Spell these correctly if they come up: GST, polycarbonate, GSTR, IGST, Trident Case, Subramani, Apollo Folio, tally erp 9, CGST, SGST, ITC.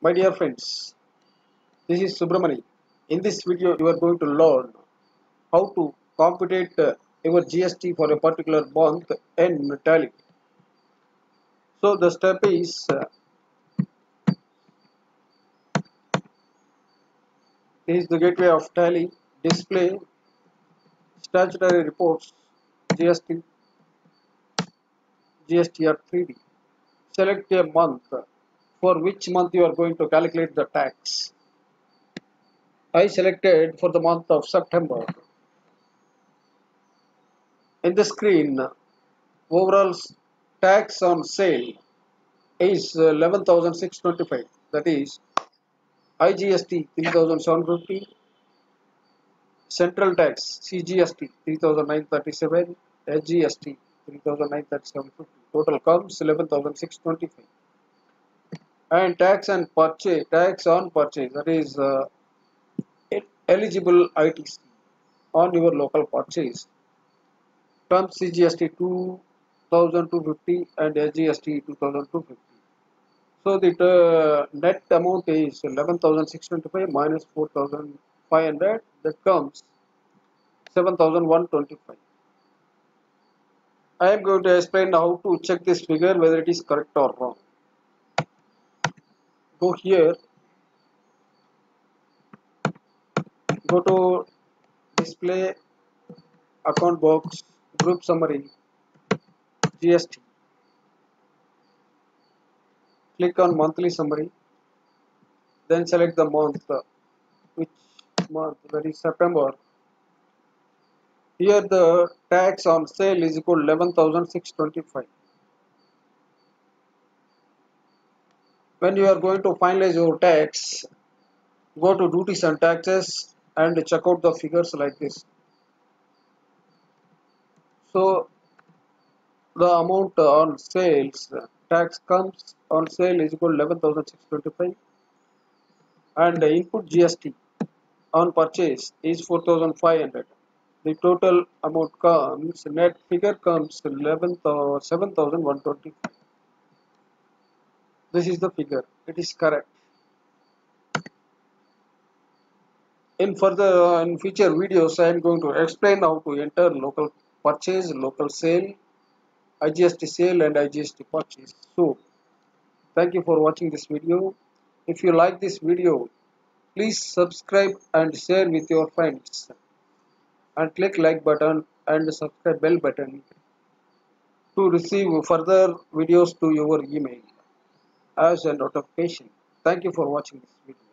My dear friends, this is Subramani. In this video, you are going to learn how to computate your GST for a particular month and tally. So the step is this is the gateway of tally, display, statutory reports, GST, GSTR 3D. Select a month. For which month you are going to calculate the tax. I selected for the month of September. In the screen, overall tax on sale is 11,625. That is IGST 3,750, Central Tax CGST 3,937, SGST 3,937.50. Total comes 11,625. And tax on purchase, that is eligible ITC on your local purchase, comes CGST 2,250 and SGST 2,250. So the net amount is 11,625 minus 4,500, that comes 7,125. I am going to explain how to check this figure whether it is correct or wrong. Go here, go to display, account box, group summary, GST. Click on monthly summary, then select the month, which month, that is September. Here the tax on sale is equal to 11,625. When you are going to finalize your tax, go to duties and taxes and check out the figures like this. So the amount on sales, tax comes on sale is equal to 11,625 and the input GST on purchase is 4,500. The total amount comes, net figure comes 7,125. This is the figure. It is correct. In future videos, I am going to explain how to enter local purchase, local sale, IGST sale and IGST purchase. So, thank you for watching this video. If you like this video, please subscribe and share with your friends. And click like button and subscribe bell button to receive further videos to your email as a notification. Thank you for watching this video.